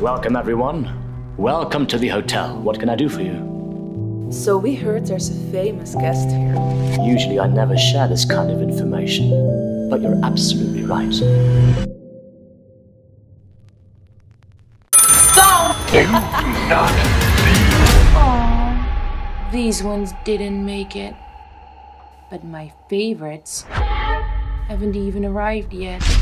Welcome, everyone. Welcome to the hotel. What can I do for you? So we heard there's a famous guest here. Usually I never share this kind of information, but you're absolutely right. Do not leave. Aww. These ones didn't make it. But my favorites haven't even arrived yet.